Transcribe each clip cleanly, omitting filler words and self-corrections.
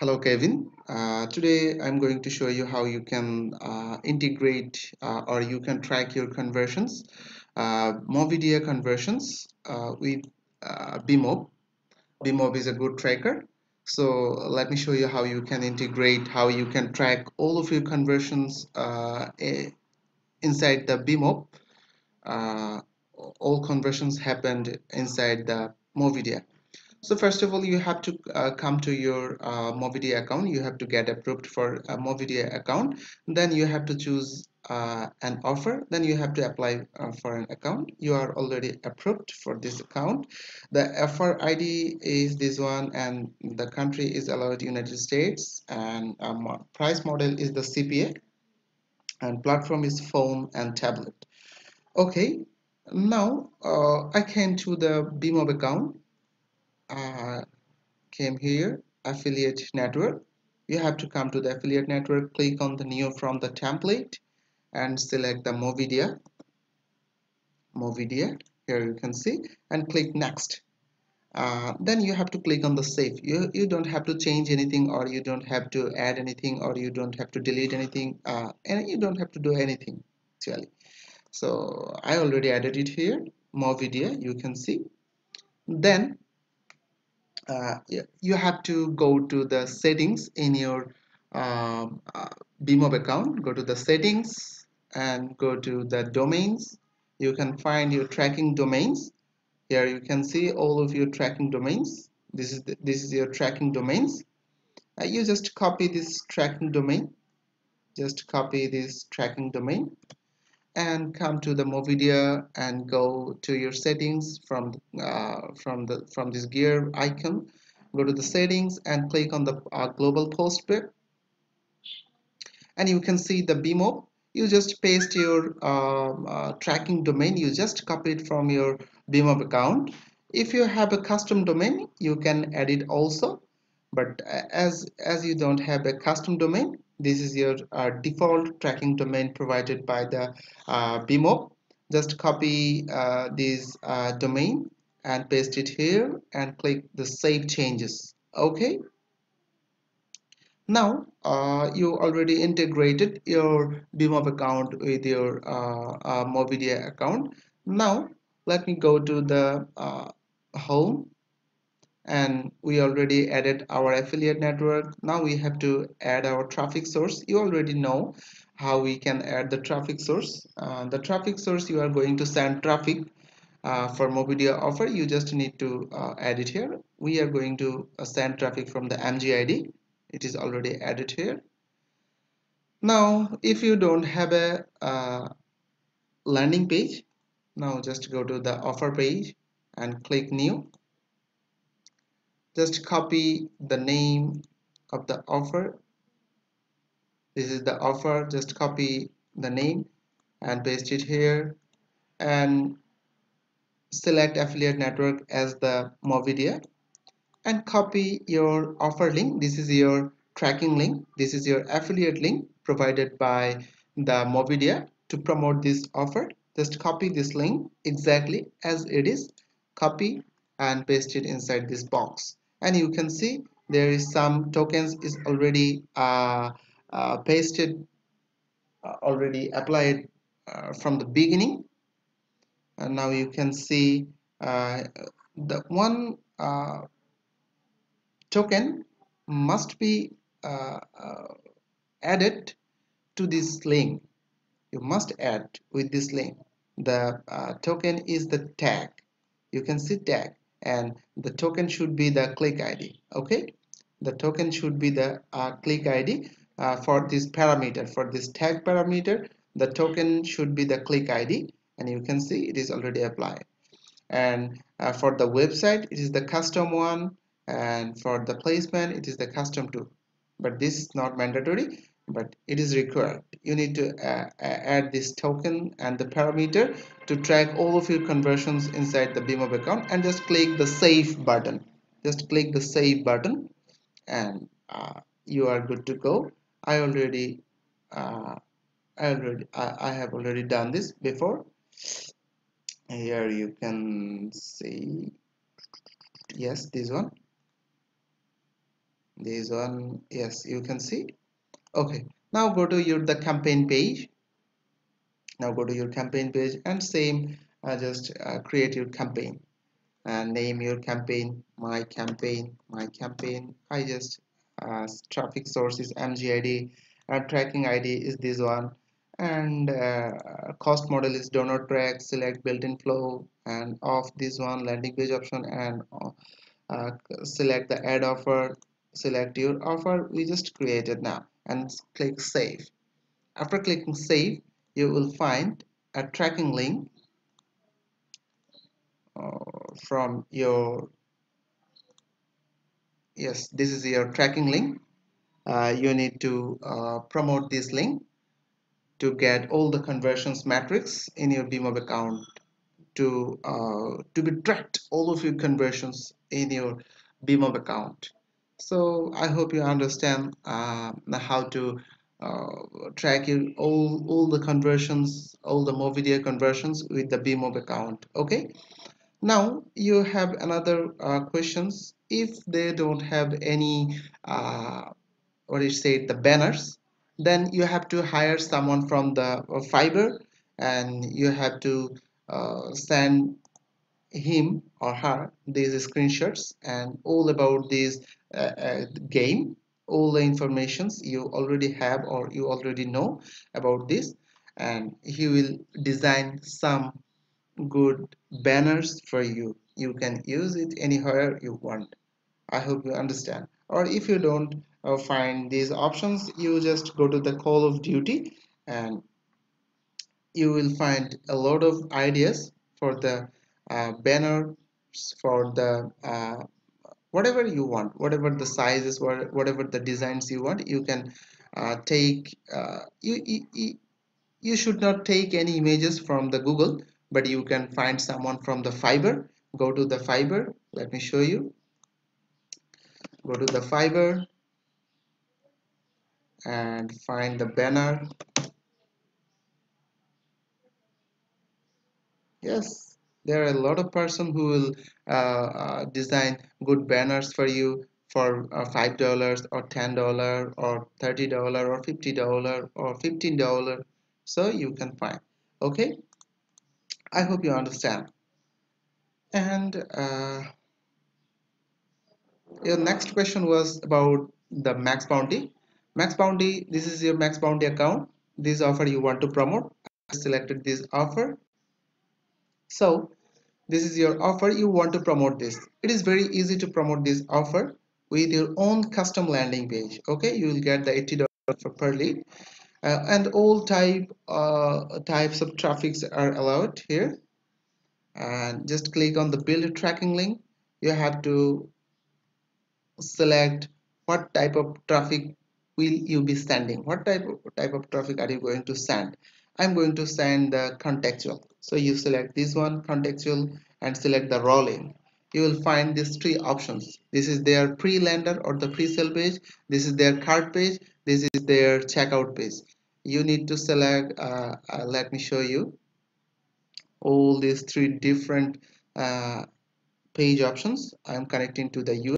Hello Kevin, today I'm going to show you how you can integrate or you can track your conversions, Mobidea conversions with BeMob. BeMob is a good tracker. So let me show you how you can integrate, how you can track all of your conversions inside the BeMob. All conversions happened inside the Mobidea. So first of all, you have to come to your Mobidea account. You have to get approved for a Mobidea account. Then you have to choose an offer. Then you have to apply for an account. You are already approved for this account. The offer ID is this one, and the country is allowed United States, and price model is the CPA, and platform is phone and tablet. Okay, now I came to the BeMob account. Came here, affiliate network. You have to come to the affiliate network, click on the new from the template and select the Mobidea. Here you can see, and click next. Then you have to click on the save. You don't have to change anything, or you don't have to add anything, or you don't have to delete anything, and you don't have to do anything actually. So I already added it here, Mobidea, you can see. Then you have to go to the settings in your BeMob account. Go to the settings and go to the domains. You can find your tracking domains. Here you can see all of your tracking domains. This is your tracking domains. You just copy this tracking domain. Just copy this tracking domain and come to the Mobidea and go to your settings from this gear icon. Go to the settings and click on the global post pair, and you can see the BeMob. You just paste your tracking domain. You just copy it from your BeMob account. If you have a custom domain, you can add it also, but as you don't have a custom domain, this is your default tracking domain provided by the BeMob. Just copy this domain and paste it here and click the save changes. Okay, now you already integrated your BeMob account with your Mobidea account. Now let me go to the home, and we already added our affiliate network. Now we have to add our traffic source. You already know how we can add the traffic source. You are going to send traffic for Mobidea offer. You just need to add it here. We are going to send traffic from the MGID. It is already added here. Now if you don't have a landing page, now just go to the offer page and click new. Just copy the name of the offer. This is the offer. Just copy the name and paste it here and select affiliate network as the Mobidea and copy your offer link. This is your tracking link. This is your affiliate link provided by the Mobidea to promote this offer. Just copy this link exactly as it is. Copy and paste it inside this box. And you can see there is some tokens is already pasted, already applied from the beginning. And now you can see the one token must be added to this link. You must add with this link. The token is the tag. You can see tag, and the token should be the click ID. Okay, the token should be the click ID for this parameter, for this tag parameter. The token should be the click ID, and you can see it is already applied. And for the website, it is the custom one, and for the placement, it is the custom too. But this is not mandatory, but it is required. You need to add this token and the parameter to track all of your conversions inside the BeMob account, and just click the save button. Just click the save button, and you are good to go. I have already done this before. Here you can see, yes, this one. this one. Yes, you can see. Okay, now go to the campaign page. Now go to your campaign page and same, just create your campaign and name your campaign my campaign my campaign. I just traffic source is MGID and tracking ID is this one, and cost model is donor track, select built-in flow and off this one, landing page option, and select the ad offer, select your offer we just created now, and click save. After clicking save, you will find a tracking link from your, yes, this is your tracking link. You need to promote this link to get all the conversions metrics in your BeMob account to be tracked, all of your conversions in your BeMob account. So I hope you understand how to track all the conversions, all the Mobidea conversions with the BeMob account. Okay, now you have another questions. If they don't have any what you say the banners, then you have to hire someone from the Fiverr, and you have to send him or her these screenshots and all about this game, all the informations you already have or you already know about this, and he will design some good banners for you. You can use it anywhere you want. I hope you understand. Or if you don't find these options, you just go to the Call of Duty and you will find a lot of ideas for the banners, for the whatever you want, whatever the sizes, whatever the designs you want. You can take you should not take any images from the Google, but you can find someone from the Fiverr. Go to the Fiverr, let me show you. Go to the Fiverr and find the banner. Yes, there are a lot of person who will design good banners for you for $5 or $10 or $30 or $50 or $15. So you can find. Okay, I hope you understand. And your next question was about the Max Bounty. Max Bounty, this is your Max Bounty account. This offer you want to promote. I selected this offer. So this is your offer, you want to promote this. It is very easy to promote this offer with your own custom landing page. Okay, you will get the $80 per lead, and all types of traffics are allowed here. And just click on the build tracking link. You have to select what type of traffic will you be sending, what type of traffic are you going to send. I'm going to send the contextual. So you select this one, contextual, and select the rolling. You will find these three options. This is their pre-lander or the pre-sale page. This is their cart page. This is their checkout page. You need to select, let me show you, all these three different page options. I'm connecting to the URL,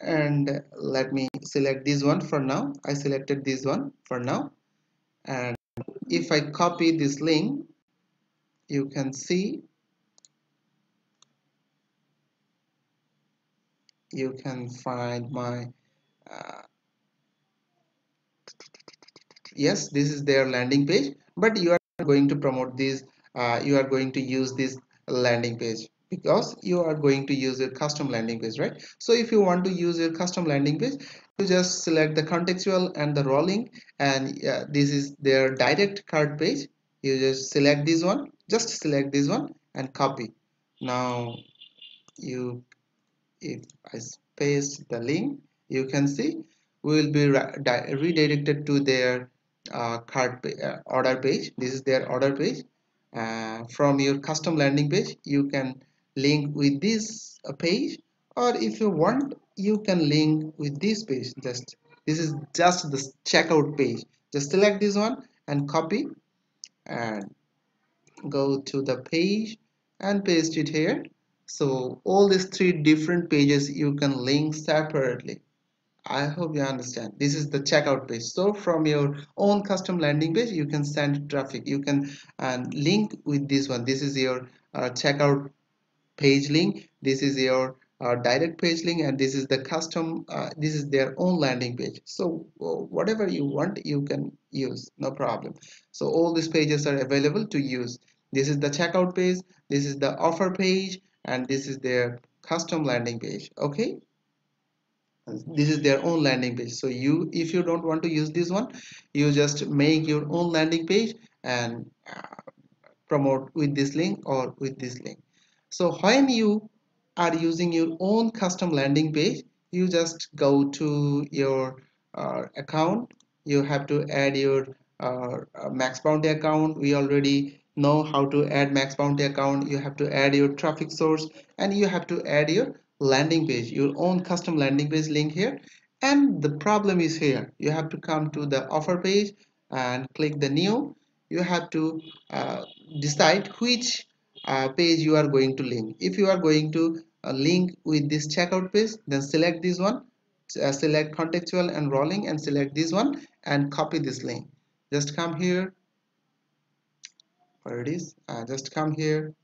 and let me select this one for now. I selected this one for now, and if I copy this link, you can see, you can find my yes, this is their landing page, but you are going to promote this, you are going to use this landing page because you are going to use your custom landing page, right? So if you want to use your custom landing page, you just select the contextual and the rolling, and this is their direct cart page. You just select this one, just select this one and copy. Now you, if I paste the link, you can see we will be redirected to their cart order page. This is their order page. From your custom landing page, you can link with this page, or if you want, you can link with this page. Just this is just the checkout page. Just select this one and copy, and go to the page and paste it here. So all these three different pages you can link separately. I hope you understand. This is the checkout page. So from your own custom landing page, you can send traffic. You can link with this one. This is your checkout page link. This is your direct page link, and this is the custom. This is their own landing page. So whatever you want, you can use. No problem. So all these pages are available to use. This is the checkout page. This is the offer page, and this is their custom landing page. Okay. This is their own landing page. So you, if you don't want to use this one, you just make your own landing page and promote with this link or with this link. So when you are using your own custom landing page, you just go to your account. You have to add your Max Bounty account. We already know how to add Max Bounty account. You have to add your traffic source, and you have to add your landing page, your own custom landing page link here. And the problem is here, you have to come to the offer page and click the new. You have to decide which page you are going to link. If you are going to link with this checkout page, then select this one, select contextual and rolling, and select this one and copy this link. Just come here where it is, just come here,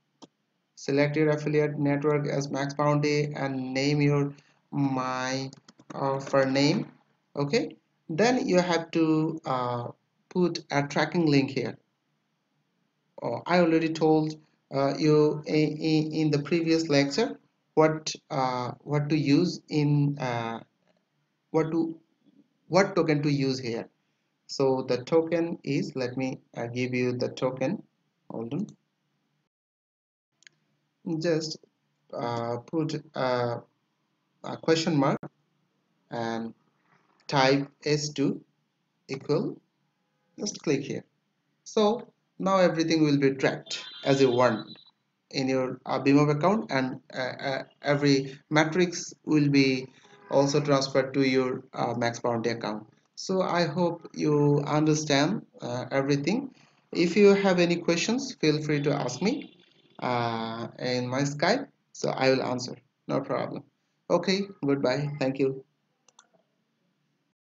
select your affiliate network as Max Bounty and name your my offer name. Okay, then you have to put a tracking link here. Oh, I already told you in the previous lecture what to use in what token to use here. So the token is, let me give you the token, hold on. Just put a question mark and type S2 equal, just click here. So now everything will be tracked as you want in your BeMob account, and every matrix will be also transferred to your Max Bounty account. So I hope you understand everything. If you have any questions, feel free to ask me in my Skype, so I will answer, no problem. Okay, goodbye, thank you.